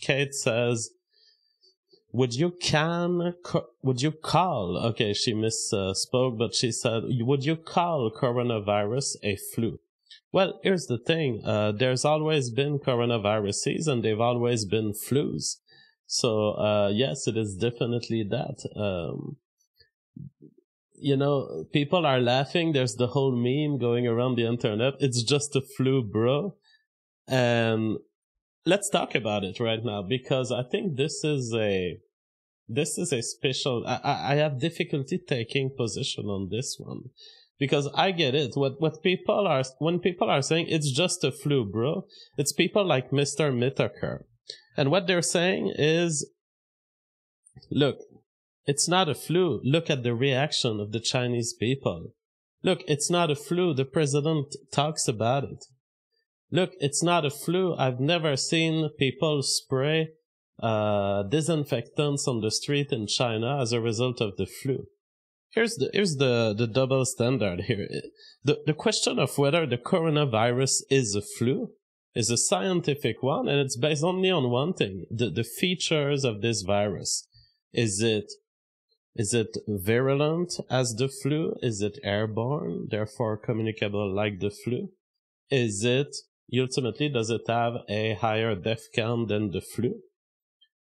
Kate says, would you call, okay, she misspoke, but she said, would you call coronavirus a flu? Well, here's the thing, there's always been coronaviruses and they've always been flus. So, yes, it is definitely that. You know, people are laughing. There's the whole meme going around the internet. It's just a flu, bro. And let's talk about it right now, because I think this is a special, I have difficulty taking position on this one, because I get it. When people are saying it's just a flu, bro, it's people like Mr. Mitaker. And what they're saying is, look, it's not a flu. Look at the reaction of the Chinese people. Look, it's not a flu. The president talks about it. Look, it's not a flu. I've never seen people spray disinfectants on the street in China as a result of the flu. Here's the double standard here. The question of whether the coronavirus is a flu is a scientific one, and it's based only on one thing, the features of this virus. Is it virulent as the flu? Is it airborne, therefore communicable like the flu? Is it, ultimately, does it have a higher death count than the flu?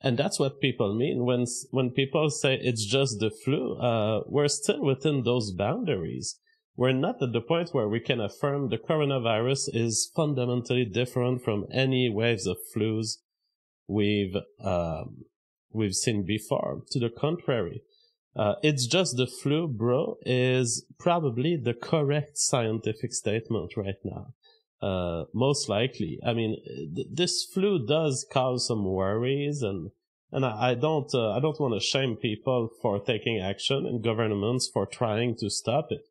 And that's what people mean when people say it's just the flu. We're still within those boundaries. We're not at the point where we can affirm the coronavirus is fundamentally different from any waves of flus we've seen before. To the contrary, it's just the flu, bro, is probably the correct scientific statement right now. Most likely. I mean, this flu does cause some worries, and I don't want to shame people for taking action and governments for trying to stop it.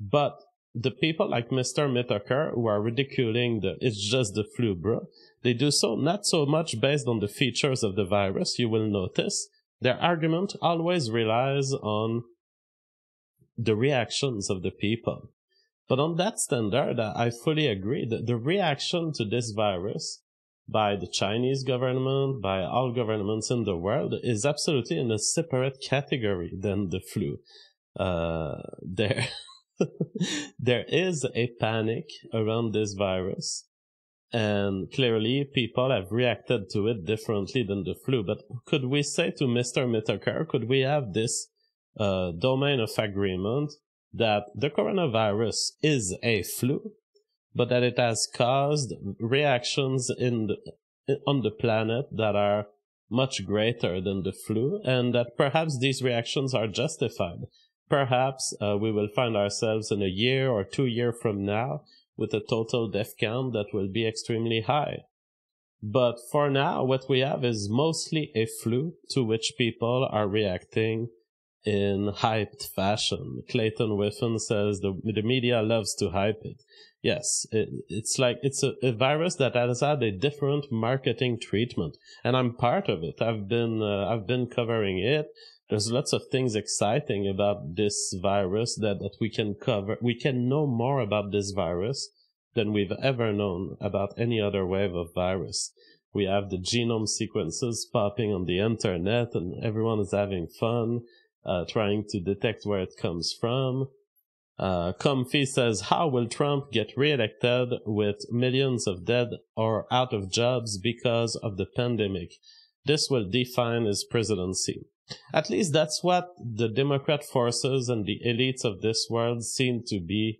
But the people like Mr. Metokur, who are ridiculing it's just the flu, bro, they do so not so much based on the features of the virus. You will notice their argument always relies on the reactions of the people. But on that standard, I fully agree that the reaction to this virus by the Chinese government, by all governments in the world, is absolutely in a separate category than the flu. There is a panic around this virus, and clearly people have reacted to it differently than the flu. But could we say to Mr. Mitaker, could we have this domain of agreement that the coronavirus is a flu, but that it has caused reactions on the planet that are much greater than the flu, and that perhaps these reactions are justified? Perhaps we will find ourselves in a year or 2 years from now with a total death count that will be extremely high. But for now, what we have is mostly a flu to which people are reacting in hyped fashion. Clayton Whiffen says the media loves to hype it. Yes, it's like it's a virus that has had a different marketing treatment, and I'm part of it. I've been covering it. There's lots of things exciting about this virus that we can cover. We can know more about this virus than we've ever known about any other wave of virus. We have the genome sequences popping on the internet, and everyone is having fun, trying to detect where it comes from. Comfy says, how will Trump get reelected with millions of dead or out of jobs because of the pandemic? This will define his presidency. At least that's what the Democrat forces and the elites of this world seem to be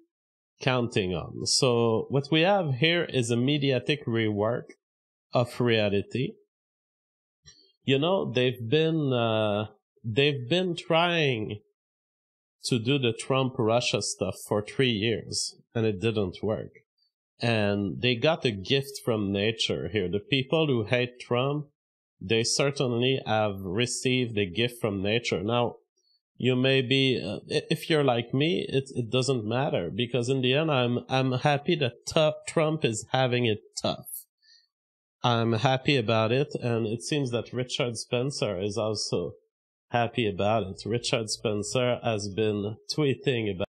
counting on. So what we have here is a mediatic rework of reality. You know, they've been trying to do the Trump-Russia stuff for 3 years, and it didn't work. And they got a gift from nature here. The people who hate Trump, they certainly have received a gift from nature. Now, you may be, if you're like me, it doesn't matter, because in the end, I'm happy that Trump is having it tough. I'm happy about it, and it seems that Richard Spencer is also happy about it. Richard Spencer has been tweeting about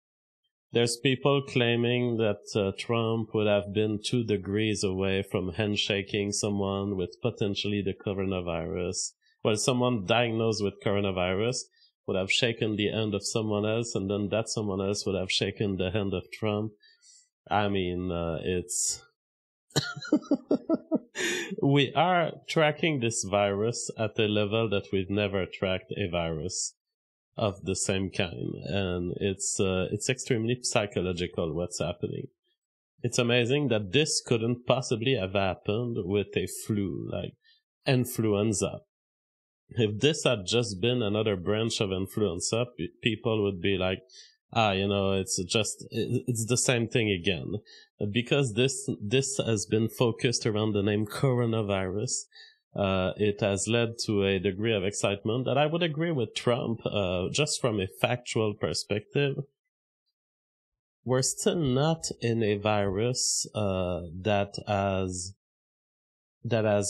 There's people claiming that Trump would have been 2 degrees away from handshaking someone with potentially the coronavirus. Well, someone diagnosed with coronavirus would have shaken the hand of someone else, and then that someone else would have shaken the hand of Trump. I mean, it's... We are tracking this virus at a level that we've never tracked a virus of the same kind, and it's extremely psychological what's happening. It's amazing that this couldn't possibly have happened with a flu, like influenza. If this had just been another branch of influenza, people would be like, you know, it's the same thing again. Because this has been focused around the name coronavirus, it has led to a degree of excitement that I would agree with Trump, just from a factual perspective. We're still not in a virus that has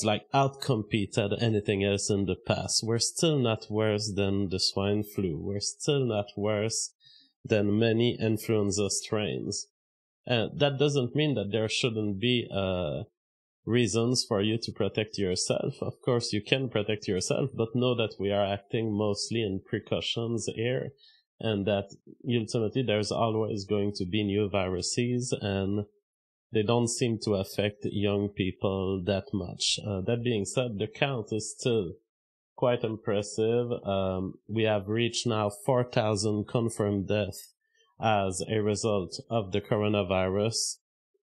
like outcompeted anything else in the past. We're still not worse than the swine flu. We're still not worse than many influenza strains. And that doesn't mean that there shouldn't be reasons for you to protect yourself. Of course, you can protect yourself, but know that we are acting mostly in precautions here, and that ultimately there's always going to be new viruses, and they don't seem to affect young people that much. That being said, the count is still quite impressive. We have reached now 4,000 confirmed deaths as a result of the coronavirus,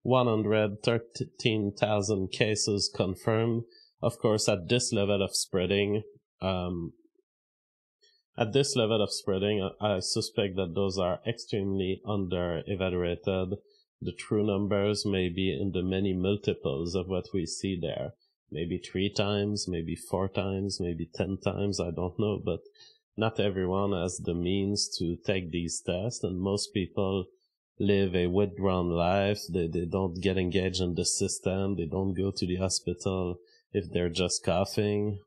113,000 cases confirmed. Of course, at this level of spreading, I suspect that those are extremely under-evaluated. The true numbers may be in the many multiples of what we see there. Maybe 3 times, maybe 4 times, maybe 10 times, I don't know, but not everyone has the means to take these tests, and most people live a withdrawn life. They don't get engaged in the system. They don't go to the hospital if they're just coughing.